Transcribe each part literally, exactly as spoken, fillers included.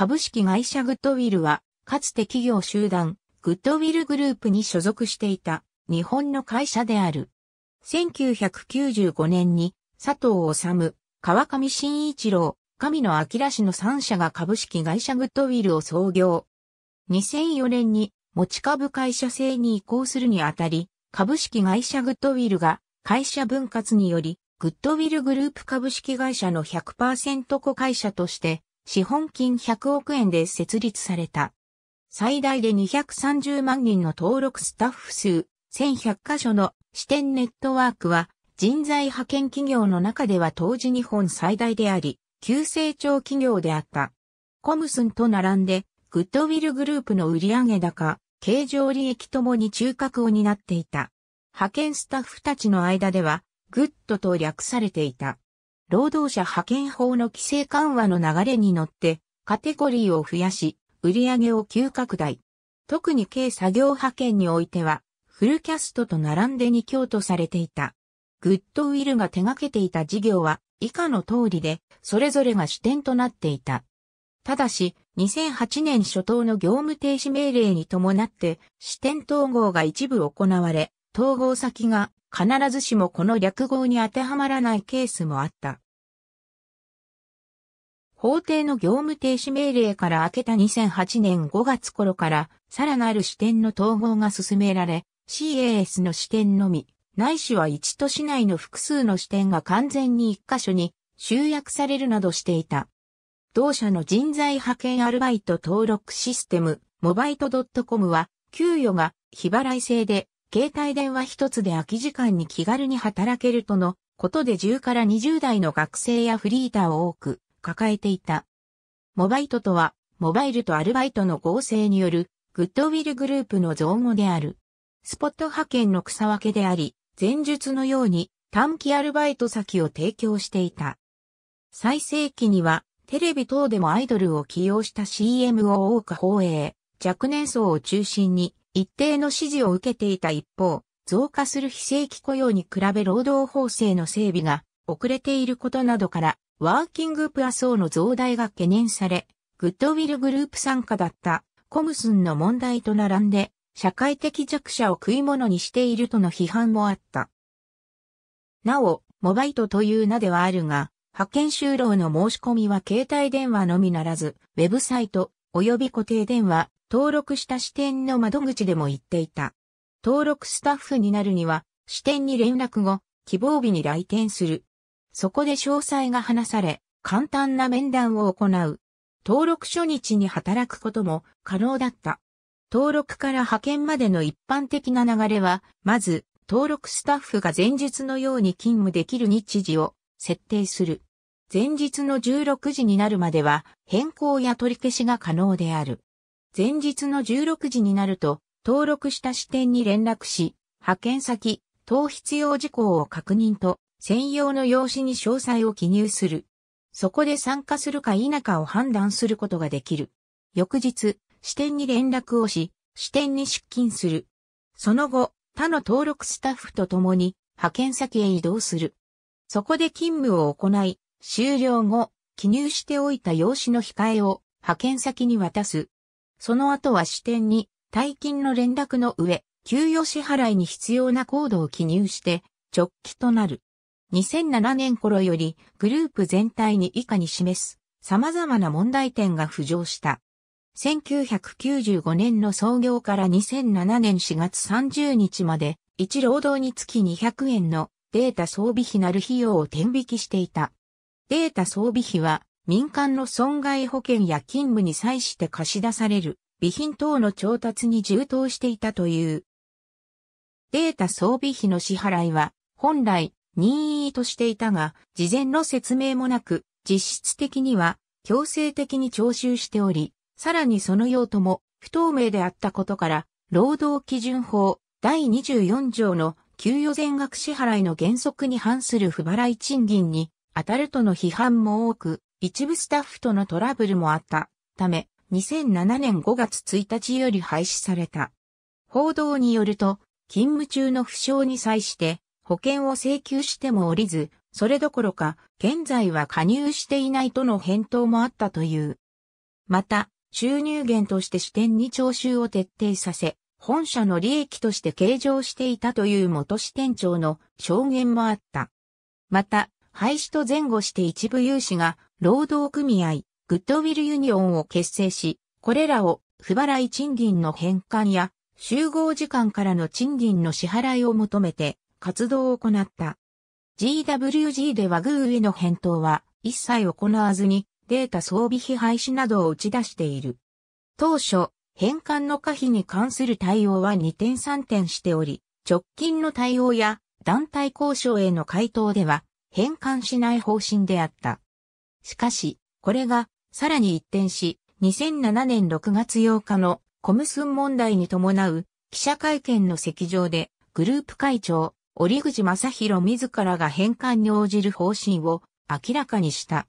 株式会社グッドウィルは、かつて企業集団、グッドウィルグループに所属していた、日本の会社である。せんきゅうひゃくきゅうじゅうごねんに、佐藤治、川上慎一郎、神野彰氏のさん社が株式会社グッドウィルを創業。にせんよねんに、持ち株会社制に移行するにあたり、株式会社グッドウィルが、会社分割により、グッドウィルグループ株式会社の ひゃくパーセント 子会社として、資本金ひゃくおくえんで設立された。最大でにひゃくさんじゅうまんにんの登録スタッフ数、せんひゃっかしょの支店ネットワークは、人材派遣企業の中では当時日本最大であり、急成長企業であった。コムスンと並んで、グッドウィルグループの売上高、経常利益ともに中核を担っていた。派遣スタッフたちの間では、グッドと略されていた。労働者派遣法の規制緩和の流れに乗って、カテゴリーを増やし、売上を急拡大。特に軽作業派遣においては、フルキャストと並んでに強とされていた。グッドウィルが手掛けていた事業は、以下の通りで、それぞれが支店となっていた。ただし、にせんはちねん初頭の業務停止命令に伴って、支店統合が一部行われ、統合先が必ずしもこの略号に当てはまらないケースもあった。法定の業務停止命令から明けたにせんはちねんごがつ頃から、さらなる支店の統合が進められ、シーエーエス の支店のみ、ないしはいち都市内の複数の支店が完全にいっ箇所に集約されるなどしていた。同社の人材派遣アルバイト登録システム、モバイト .com は、給与が日払い制で、携帯電話一つで空き時間に気軽に働けるとのことでじゅうからにじゅうだいの学生やフリーターを多く抱えていた。モバイトとは、モバイルとアルバイトの合成によるグッドウィルグループの造語である。スポット派遣の草分けであり、前述のように短期アルバイト先を提供していた。最盛期には、テレビ等でもアイドルを起用した シーエム を多く放映、若年層を中心に、一定の支持を受けていた一方、増加する非正規雇用に比べ労働法制の整備が遅れていることなどから、ワーキングプア層の増大が懸念され、グッドウィルグループ傘下だったコムスンの問題と並んで、社会的弱者を食い物にしているとの批判もあった。なお、モバイトという名ではあるが、派遣就労の申し込みは携帯電話のみならず、ウェブサイト及び固定電話、登録した支店の窓口でも言っていた。登録スタッフになるには、支店に連絡後、希望日に来店する。そこで詳細が話され、簡単な面談を行う。登録初日に働くことも可能だった。登録から派遣までの一般的な流れは、まず、登録スタッフが前日のように勤務できる日時を設定する。前日のじゅうろくじになるまでは、変更や取り消しが可能である。前日のじゅうろくじになると、登録した支店に連絡し、派遣先、等必要事項を確認と、専用の用紙に詳細を記入する。そこで参加するか否かを判断することができる。翌日、支店に連絡をし、支店に出勤する。その後、他の登録スタッフと共に、派遣先へ移動する。そこで勤務を行い、終了後、記入しておいた用紙の控えを、派遣先に渡す。その後は支店に退勤の連絡の上、給与支払いに必要なコードを記入して直帰となる。にせんななねん頃よりグループ全体に以下に示す様々な問題点が浮上した。せんきゅうひゃくきゅうじゅうごねんの創業からにせんななねんしがつさんじゅうにちまでいち労働につきにひゃくえんのデータ装備費なる費用を天引きしていた。データ装備費は民間の損害保険や勤務に際して貸し出される備品等の調達に充当していたという。データ装備費の支払いは本来任意としていたが、事前の説明もなく実質的には強制的に徴収しており、さらにその用途も不透明であったことから、労働基準法だいにじゅうよんじょうの給与全額支払いの原則に反する不払い賃金に当たるとの批判も多く、一部スタッフとのトラブルもあったため、にせんななねんごがつついたちより廃止された。報道によると、勤務中の負傷に際して、保険を請求してもおりず、それどころか、現在は加入していないとの返答もあったという。また、収入源として支店に徴収を徹底させ、本社の利益として計上していたという元支店長の証言もあった。また、廃止と前後して一部有志が労働組合、グッドウィルユニオンを結成し、これらを不払い賃金の返還や集合時間からの賃金の支払いを求めて活動を行った。ジーダブリュージー ではグーへの返答は一切行わずにデータ装備費廃止などを打ち出している。当初、返還の可否に関する対応はにてんさんてんしており、直近の対応や団体交渉への回答では返還しない方針であった。しかし、これがさらに一転し、にせんななねんろくがつようかのコムスン問題に伴う記者会見の席上でグループ会長、折口正弘自らが返還に応じる方針を明らかにした。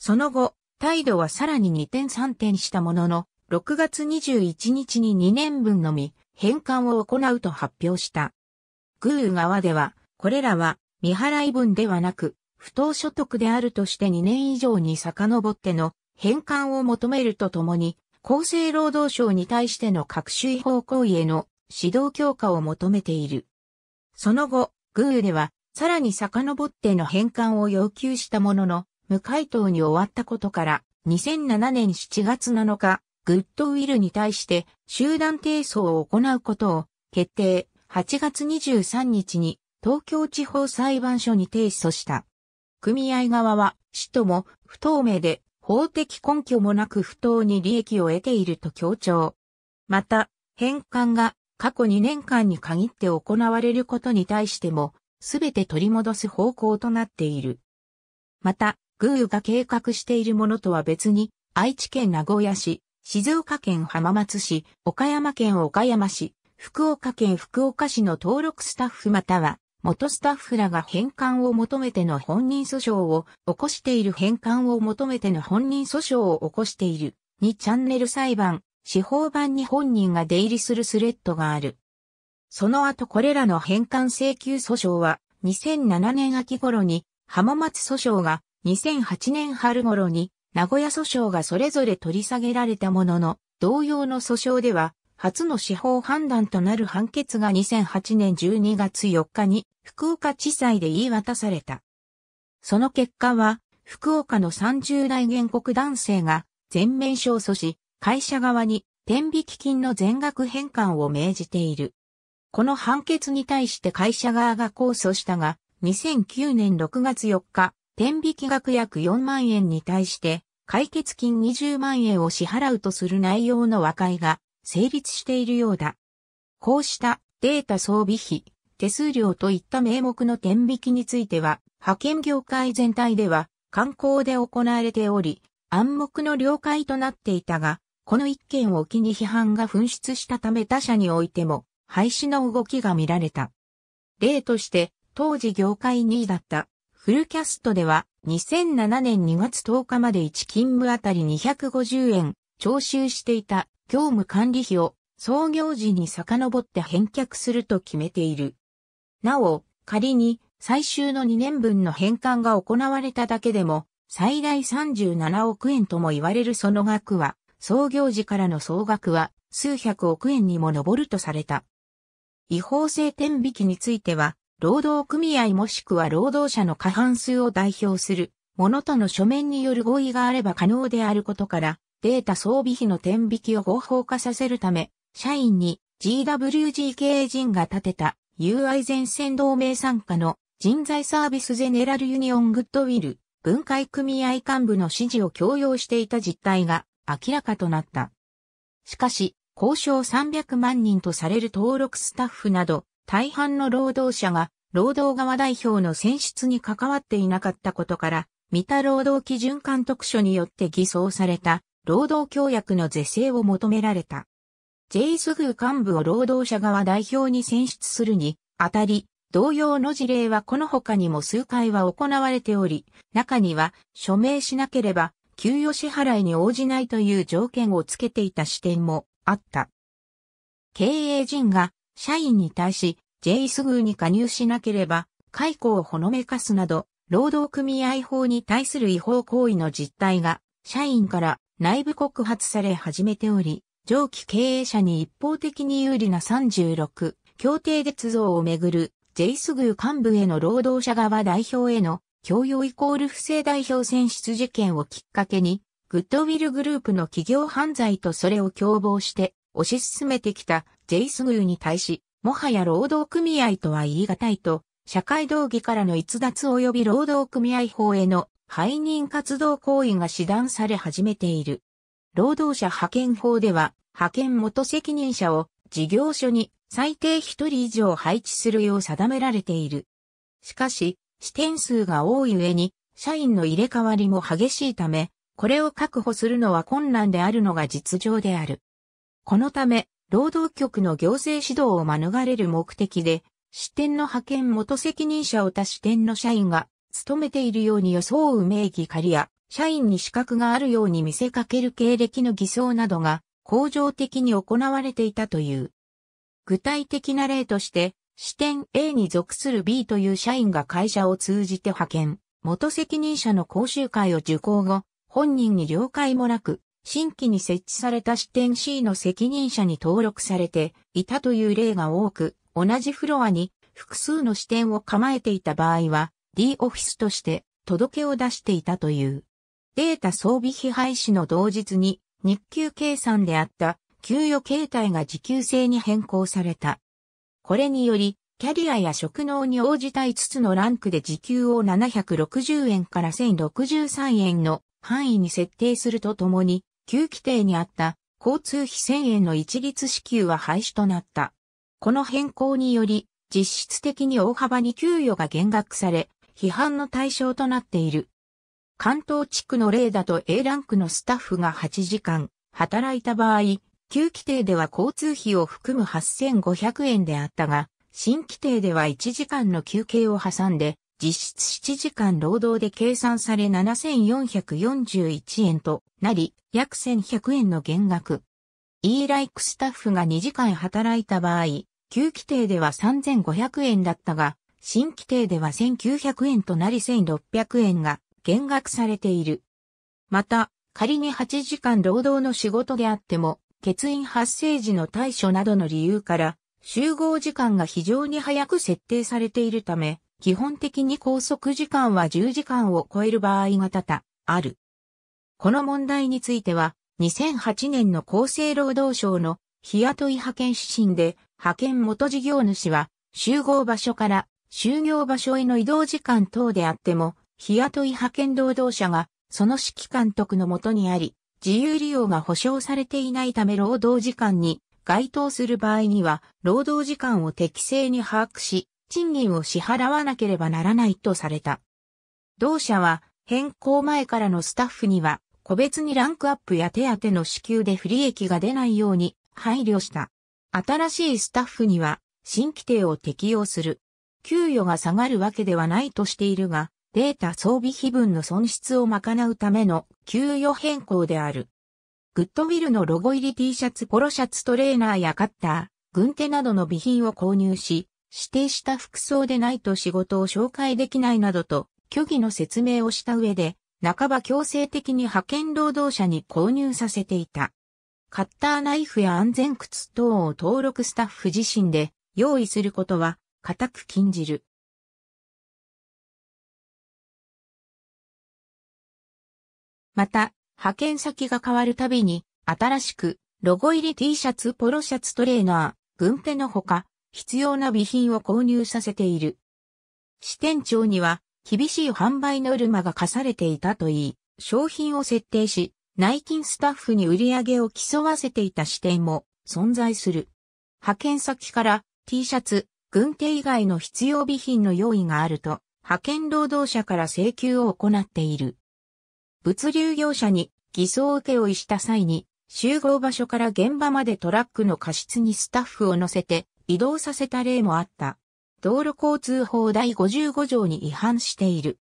その後、態度はさらににてんさんてんしたものの、ろくがつにじゅういちにちににねんぶんのみ返還を行うと発表した。グー側では、これらは未払い分ではなく、不当所得であるとしてにねんいじょうに遡っての返還を求めるとともに、厚生労働省に対しての各種違法行為への指導強化を求めている。その後、グーでは、さらに遡っての返還を要求したものの、無回答に終わったことから、にせんななねんしちがつなのか、グッドウィルに対して集団提訴を行うことを決定、はちがつにじゅうさんにちに東京地方裁判所に提訴した。組合側は、使途も不透明で、法的根拠もなく不当に利益を得ていると強調。また、返還が過去にねんかんに限って行われることに対しても、すべて取り戻す方向となっている。また、グーが計画しているものとは別に、愛知県名古屋市、静岡県浜松市、岡山県岡山市、福岡県福岡市の登録スタッフまたは、元スタッフらが返還を求めての本人訴訟を起こしている返還を求めての本人訴訟を起こしているにチャンネル裁判、司法版に本人が出入りするスレッドがある。その後これらの返還請求訴訟はにせんななねんあきごろに浜松訴訟がにせんはちねんはるごろに名古屋訴訟がそれぞれ取り下げられたものの同様の訴訟では初の司法判断となる判決がにせんはちねんじゅうにがつよっかに福岡地裁で言い渡された。その結果は福岡のさんじゅうだい原告男性が全面勝訴し会社側に天引き金の全額返還を命じている。この判決に対して会社側が控訴したがにせんきゅうねんろくがつよっか天引き額約よんまんえんに対して解決金にじゅうまんえんを支払うとする内容の和解が成立しているようだ。こうしたデータ装備費、手数料といった名目の天引きについては、派遣業界全体では慣行で行われており、暗黙の了解となっていたが、この一件を機に批判が噴出したため他社においても廃止の動きが見られた。例として、当時業界にいだったフルキャストでは、にせんななねんにがつとおかまでいちきんむあたりにひゃくごじゅうえん徴収していた。業務管理費を創業時に遡って返却すると決めている。なお、仮に最終のにねんぶんの返還が行われただけでも、最大さんじゅうななおくえんとも言われるその額は、創業時からの総額は数百億円にも上るとされた。違法性天引きについては、労働組合もしくは労働者の過半数を代表するものとの書面による合意があれば可能であることから、データ装備費の天引きを合法化させるため、社員に ジーダブリュージー 経営陣が立てた ユーアイ 全線同盟傘下の人材サービスゼネラルユニオングッドウィル分解組合幹部の指示を強要していた実態が明らかとなった。しかし、交渉さんびゃくまんにんとされる登録スタッフなど大半の労働者が労働側代表の選出に関わっていなかったことから、三田労働基準監督署によって偽装された。労働協約の是正を求められた。ジェイエスグー幹部を労働者側代表に選出するにあたり、同様の事例はこの他にも数回は行われており、中には署名しなければ給与支払いに応じないという条件をつけていた支店もあった。経営陣が社員に対しジェイエスグーに加入しなければ解雇をほのめかすなど、労働組合法に対する違法行為の実態が社員から内部告発され始めており、上記経営者に一方的に有利なさんじゅうろく、協定捏造をめぐる、ジェイエスグー幹部への労働者側代表への、強要イコール不正代表選出事件をきっかけに、グッドウィルグループの企業犯罪とそれを共謀して、推し進めてきたジェイエスグーに対し、もはや労働組合とは言い難いと、社会道義からの逸脱及び労働組合法への背任活動行為が指弾され始めている。労働者派遣法では、派遣元責任者を事業所に最低ひとり以上配置するよう定められている。しかし、支店数が多い上に、社員の入れ替わりも激しいため、これを確保するのは困難であるのが実情である。このため、労働局の行政指導を免れる目的で、支店の派遣元責任者を他支店の社員が務めているように装う名義借りや、社員に資格があるように見せかける経歴の偽装などが、恒常的に行われていたという。具体的な例として、支店 エー に属する ビー という社員が会社を通じて派遣、元責任者の講習会を受講後、本人に了解もなく、新規に設置された支店 シー の責任者に登録されていたという例が多く、同じフロアに複数の支店を構えていた場合は、D オフィスとして届けを出していたという。データ装備費廃止の同日に、日給計算であった給与形態が時給制に変更された。これにより、キャリアや職能に応じたいつつのランクで時給をななひゃくろくじゅうえんからせんろくじゅうさんえんの範囲に設定するとともに、旧規定にあった交通費せんえんの一律支給は廃止となった。この変更により、実質的に大幅に給与が減額され、批判の対象となっている。関東地区の例だと エー ランクのスタッフがはちじかん働いた場合、旧規定では交通費を含むはっせんごひゃくえんであったが、新規定ではいちじかんの休憩を挟んで、実質ななじかん労働で計算されななせんよんひゃくよんじゅういちえんとなり、約せんひゃくえんの減額。E ライクスタッフがにじかん働いた場合、旧規定ではさんぜんごひゃくえんだったが、新規定ではせんきゅうひゃくえんとなりせんろっぴゃくえんが、減額されている。また、仮にはちじかん労働の仕事であっても、欠員発生時の対処などの理由から、集合時間が非常に早く設定されているため、基本的に拘束時間はじゅうじかんを超える場合が多々ある。この問題については、にせんはちねんの厚生労働省の日雇い派遣指針で、派遣元事業主は、集合場所から就業場所への移動時間等であっても、日雇い派遣労働者がその指揮監督の下にあり、自由利用が保障されていないため労働時間に該当する場合には、労働時間を適正に把握し、賃金を支払わなければならないとされた。同社は変更前からのスタッフには、個別にランクアップや手当の支給で不利益が出ないように配慮した。新しいスタッフには新規定を適用する。給与が下がるわけではないとしているが、データ装備費分の損失を賄うための給与変更である。グッドウィルのロゴ入り T シャツ、ポロシャツ、トレーナーやカッター、軍手などの備品を購入し、指定した服装でないと仕事を紹介できないなどと虚偽の説明をした上で、半ば強制的に派遣労働者に購入させていた。カッターナイフや安全靴等を登録スタッフ自身で用意することは固く禁じる。また、派遣先が変わるたびに、新しく、ロゴ入り T シャツ、ポロシャツ、トレーナー、軍手のほか、必要な備品を購入させている。支店長には、厳しい販売ノルマが課されていたといい、商品を設定し、内勤スタッフに売り上げを競わせていた支店も存在する。派遣先から T シャツ、軍手以外の必要備品の用意があると、派遣労働者から請求を行っている。物流業者に偽装請負した際に、集合場所から現場までトラックの過失にスタッフを乗せて移動させた例もあった。道路交通法だいごじゅうごじょうに違反している。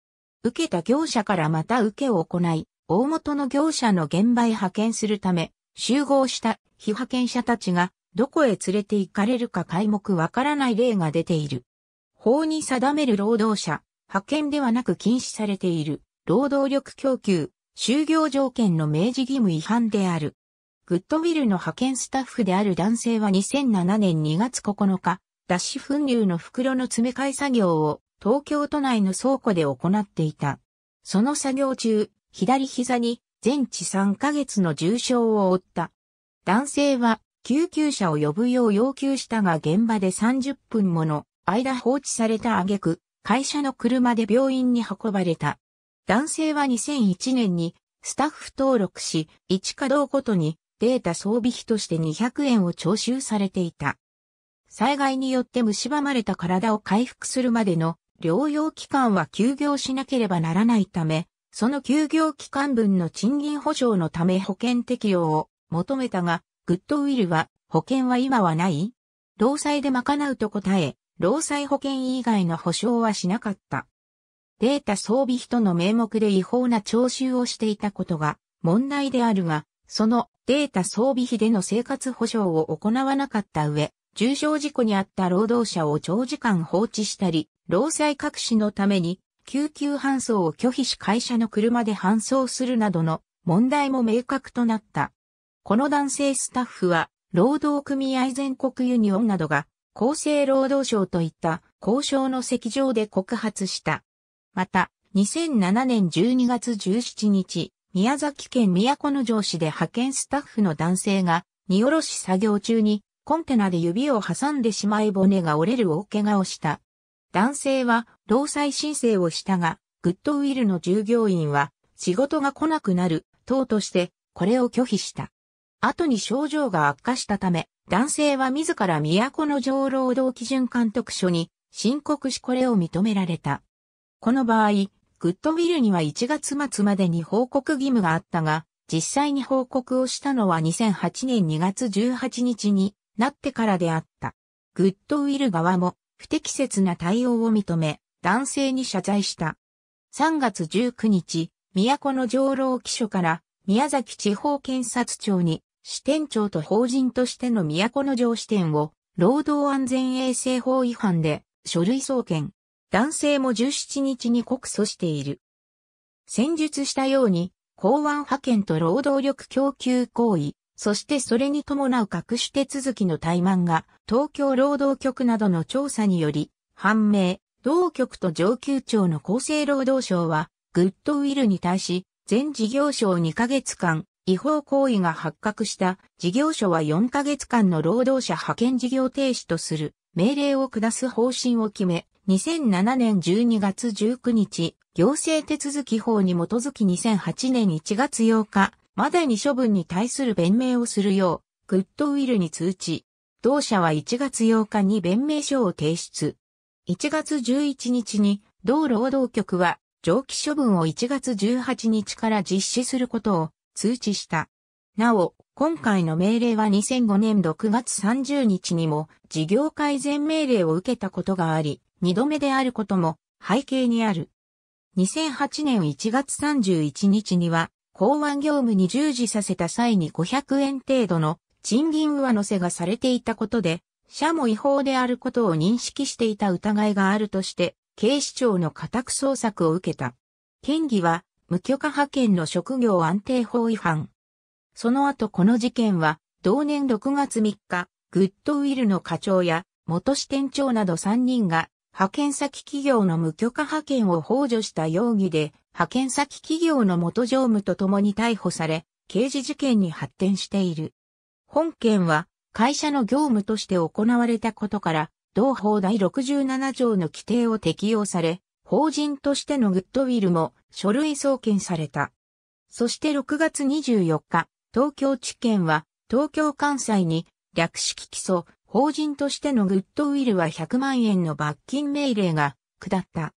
受けた業者からまた受けを行い、大元の業者の現場へ派遣するため、集合した被派遣者たちがどこへ連れて行かれるか皆目わからない例が出ている。法に定める労働者、派遣ではなく禁止されている。労働力供給、就業条件の明示義務違反である。グッドウィルの派遣スタッフである男性はにせんななねんにがつここのか、脱脂粉乳の袋の詰め替え作業を東京都内の倉庫で行っていた。その作業中、左膝に全治さんかげつの重傷を負った。男性は救急車を呼ぶよう要求したが現場でさんじゅっぷんもの間放置された挙句、会社の車で病院に運ばれた。男性はにせんいちねんにスタッフ登録し、いち稼働ごとにデータ装備費としてにひゃくえんを徴収されていた。災害によって蝕まれた体を回復するまでの療養期間は休業しなければならないため、その休業期間分の賃金補償のため保険適用を求めたが、グッドウィルは保険は今はない?労災で賄うと答え、労災保険以外の補償はしなかった。データ装備費との名目で違法な徴収をしていたことが問題であるが、そのデータ装備費での生活保障を行わなかった上、重傷事故に遭った労働者を長時間放置したり、労災隠しのために救急搬送を拒否し会社の車で搬送するなどの問題も明確となった。この男性スタッフは、労働組合全国ユニオンなどが、厚生労働省といった交渉の席上で告発した。また、にせんななねんじゅうにがつじゅうしちにち、宮崎県都城市で派遣スタッフの男性が、荷下ろし作業中に、コンテナで指を挟んでしまい骨が折れる大怪我をした。男性は、労災申請をしたが、グッドウィルの従業員は、仕事が来なくなる、等として、これを拒否した。後に症状が悪化したため、男性は自ら都城労働基準監督署に申告しこれを認められた。この場合、グッドウィルにはいちがつまつまでに報告義務があったが、実際に報告をしたのはにせんはちねんにがつじゅうはちにちになってからであった。グッドウィル側も不適切な対応を認め、男性に謝罪した。さんがつじゅうくにち、都城労基署から宮崎地方検察庁に、支店長と法人としての都城支店を労働安全衛生法違反で書類送検。男性もじゅうしちにちに告訴している。先述したように、港湾派遣と労働力供給行為、そしてそれに伴う各種手続きの怠慢が東京労働局などの調査により判明、同局と上級庁の厚生労働省は、グッドウィルに対し、全事業所をにかげつかん、違法行為が発覚した事業所はよんかげつかんの労働者派遣事業停止とする命令を下す方針を決め、にせんななねんじゅうにがつじゅうくにち、行政手続き法に基づきにせんはちねんいちがつようかまでに処分に対する弁明をするよう、グッドウィルに通知。同社はいちがつようかに弁明書を提出。いちがつじゅういちにちに、同労働局は、上記処分をいちがつじゅうはちにちから実施することを、通知した。なお、今回の命令はにせんごねんろくがつさんじゅうにちにも事業改善命令を受けたことがあり、にどめであることも背景にある。にせんはちねんいちがつさんじゅういちにちには、港湾業務に従事させた際にごひゃくえん程度の賃金上乗せがされていたことで、社も違法であることを認識していた疑いがあるとして、警視庁の家宅捜索を受けた。県議は、無許可派遣の職業安定法違反。その後この事件は、同年ろくがつみっか、グッドウィルの課長や元支店長などさんにんが、派遣先企業の無許可派遣を幇助した容疑で、派遣先企業の元常務と共に逮捕され、刑事事件に発展している。本件は、会社の業務として行われたことから、同法第ろくじゅうななじょうの規定を適用され、法人としてのグッドウィルも書類送検された。そしてろくがつにじゅうよっか、東京地検は東京簡裁に略式起訴、法人としてのグッドウィルはひゃくまんえんの罰金命令が下った。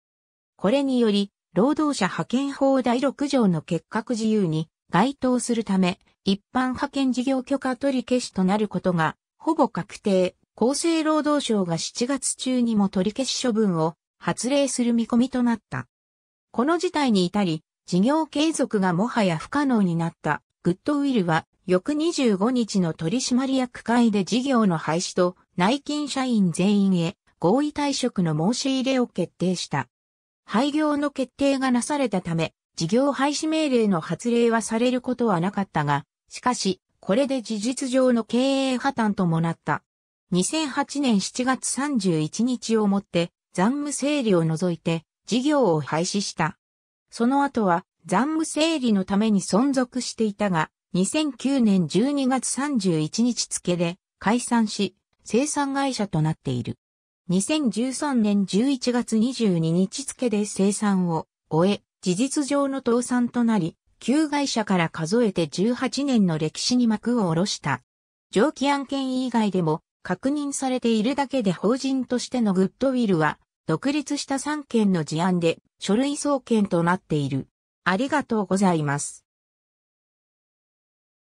これにより、労働者派遣法第ろくじょうの欠格事由に該当するため、一般派遣事業許可取り消しとなることがほぼ確定、厚生労働省がしちがつちゅうにも取り消し処分を発令する見込みとなった。この事態に至り、事業継続がもはや不可能になった、グッドウィルは、翌にじゅうごにちの取締役会で事業の廃止と内勤社員全員へ合意退職の申し入れを決定した。廃業の決定がなされたため、事業廃止命令の発令はされることはなかったが、しかし、これで事実上の経営破綻ともなった。にせんはちねんしちがつさんじゅういちにちをもって、残務整理を除いて、事業を廃止した。その後は、残務整理のために存続していたが、にせんきゅうねんじゅうにがつさんじゅういちにち付で、解散し、清算会社となっている。にせんじゅうさんねんじゅういちがつにじゅうににち付で清算を終え、事実上の倒産となり、旧会社から数えてじゅうはちねんの歴史に幕を下ろした。上記案件以外でも、確認されているだけで法人としてのグッドウィルは、独立したさんけんの事案で書類送検となっている。ありがとうございます。